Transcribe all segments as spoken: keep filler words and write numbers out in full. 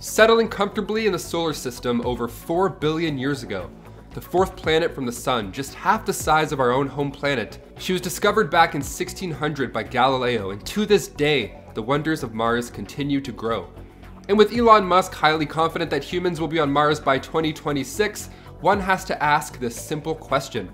settling comfortably in the solar system over four billion years ago, the fourth planet from the sun, just half the size of our own home planet. She was discovered back in sixteen hundred by Galileo, and to this day, the wonders of Mars continue to grow. And with Elon Musk highly confident that humans will be on Mars by twenty twenty-six, one has to ask this simple question.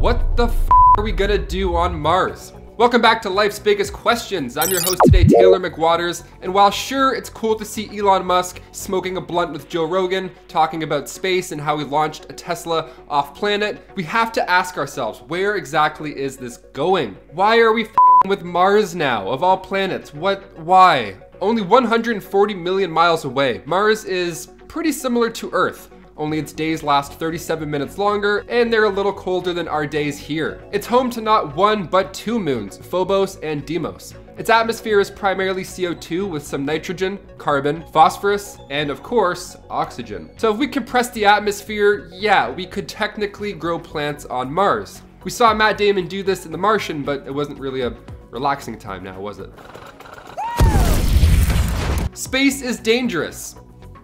What the f are we gonna do on Mars? Welcome back to Life's Biggest Questions. I'm your host today, Taylor McWatters, and while sure it's cool to see Elon Musk smoking a blunt with Joe Rogan, talking about space and how he launched a Tesla off planet, we have to ask ourselves, where exactly is this going? Why are we f***ing with Mars now, of all planets? What, why? Only one hundred forty million miles away, Mars is pretty similar to Earth, only its days last thirty-seven minutes longer, and they're a little colder than our days here. It's home to not one, but two moons, Phobos and Deimos. Its atmosphere is primarily C O two with some nitrogen, carbon, phosphorus, and of course, oxygen. So if we compress the atmosphere, yeah, we could technically grow plants on Mars. We saw Matt Damon do this in The Martian, but it wasn't really a relaxing time now, was it? Space is dangerous.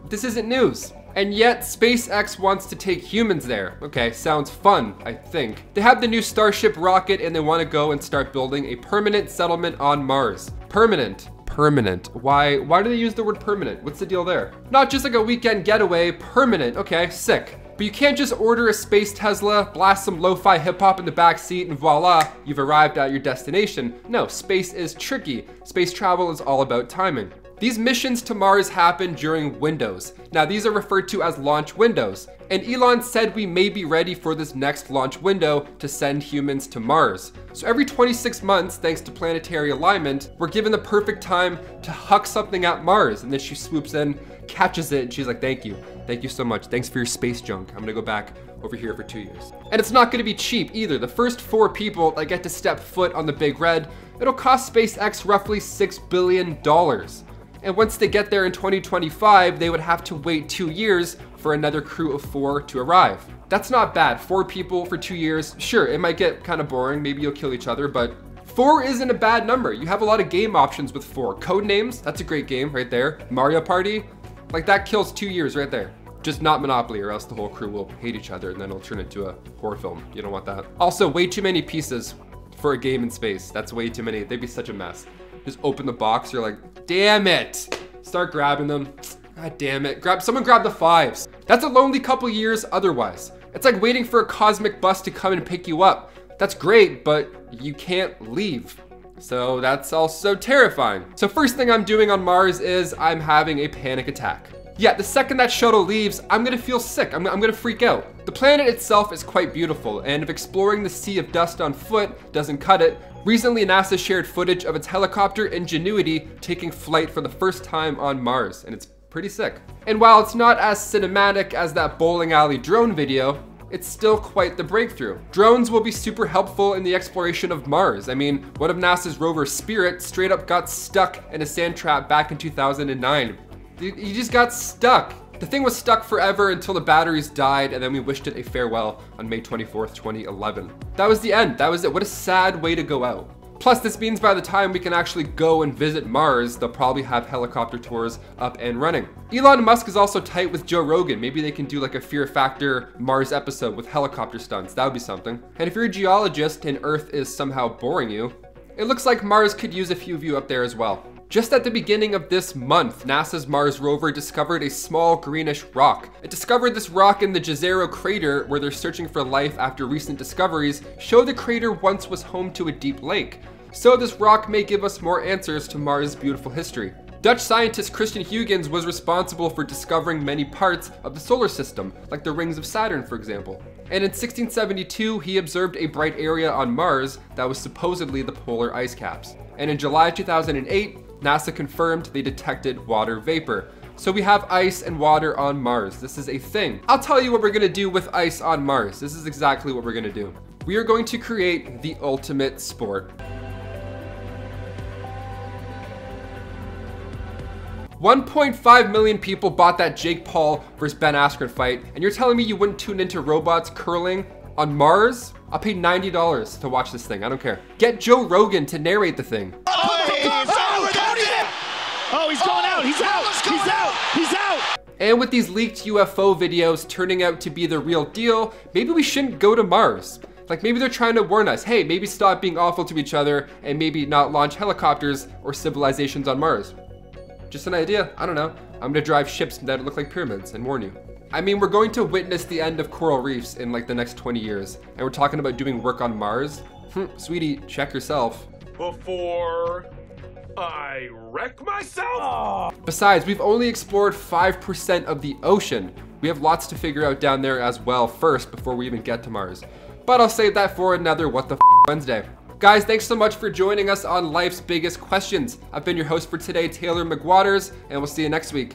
This isn't news. And yet, SpaceX wants to take humans there. Okay, sounds fun, I think. They have the new Starship rocket and they want to go and start building a permanent settlement on Mars. Permanent. Permanent. Why, why do they use the word permanent? What's the deal there? Not just like a weekend getaway, permanent. Okay, sick. But you can't just order a space Tesla, blast some lo-fi hip-hop in the backseat, and voila, you've arrived at your destination. No, space is tricky. Space travel is all about timing. These missions to Mars happen during windows. Now these are referred to as launch windows. And Elon said we may be ready for this next launch window to send humans to Mars. So every twenty-six months, thanks to planetary alignment, we're given the perfect time to huck something at Mars. And then she swoops in, catches it, and she's like, thank you. Thank you so much. Thanks for your space junk. I'm gonna go back over here for two years. And it's not gonna be cheap either. The first four people that get to step foot on the Big Red, it'll cost SpaceX roughly six billion dollars. And once they get there in twenty twenty-five, they would have to wait two years for another crew of four to arrive. That's not bad, four people for two years. Sure, it might get kind of boring, maybe you'll kill each other, but four isn't a bad number. You have a lot of game options with four. Codenames, that's a great game right there. Mario Party, like that kills two years right there. Just not Monopoly, or else the whole crew will hate each other and then it'll turn into a horror film. You don't want that. Also, way too many pieces for a game in space. That's way too many, they'd be such a mess. Just open the box, you're like, damn it. Start grabbing them, god damn it. Grab, someone grab the fives. That's a lonely couple years otherwise. It's like waiting for a cosmic bus to come and pick you up. That's great, but you can't leave. So that's also terrifying. So first thing I'm doing on Mars is I'm having a panic attack. Yeah, the second that shuttle leaves, I'm gonna feel sick, I'm, I'm gonna freak out. The planet itself is quite beautiful, and if exploring the sea of dust on foot doesn't cut it, recently NASA shared footage of its helicopter Ingenuity taking flight for the first time on Mars, and it's pretty sick. And while it's not as cinematic as that bowling alley drone video, it's still quite the breakthrough. Drones will be super helpful in the exploration of Mars. I mean, one of NASA's rover Spirit straight up got stuck in a sand trap back in two thousand nine. You just got stuck. The thing was stuck forever until the batteries died, and then we wished it a farewell on May twenty-fourth, twenty eleven. That was the end, that was it. What a sad way to go out. Plus, this means by the time we can actually go and visit Mars, they'll probably have helicopter tours up and running. Elon Musk is also tight with Joe Rogan. Maybe they can do like a Fear Factor Mars episode with helicopter stunts. That would be something. And if you're a geologist and Earth is somehow boring you, it looks like Mars could use a few of you up there as well. Just at the beginning of this month, NASA's Mars rover discovered a small greenish rock. It discovered this rock in the Jezero Crater, where they're searching for life after recent discoveries show the crater once was home to a deep lake. So this rock may give us more answers to Mars' beautiful history. Dutch scientist Christian Huygens was responsible for discovering many parts of the solar system, like the rings of Saturn, for example. And in sixteen seventy-two, he observed a bright area on Mars that was supposedly the polar ice caps. And in July two thousand eight, NASA confirmed they detected water vapor. So we have ice and water on Mars. This is a thing. I'll tell you what we're gonna do with ice on Mars. This is exactly what we're gonna do. We are going to create the ultimate sport. one point five million people bought that Jake Paul versus Ben Askren fight, and you're telling me you wouldn't tune into robots curling on Mars? I'll pay ninety dollars to watch this thing, I don't care. Get Joe Rogan to narrate the thing. Oh, he's going out, he's out, he's out, he's And with these leaked U F O videos turning out to be the real deal, maybe we shouldn't go to Mars. Like, maybe they're trying to warn us, hey, maybe stop being awful to each other and maybe not launch helicopters or civilizations on Mars. Just an idea, I don't know. I'm gonna drive ships that look like pyramids and warn you. I mean, we're going to witness the end of coral reefs in like the next twenty years, and we're talking about doing work on Mars? Hm, sweetie, check yourself. Before I wreck myself? Oh. Besides, we've only explored five percent of the ocean. We have lots to figure out down there as well first before we even get to Mars. But I'll save that for another What the F Wednesday. Guys, thanks so much for joining us on Life's Biggest Questions. I've been your host for today, Taylor McWatters, and we'll see you next week.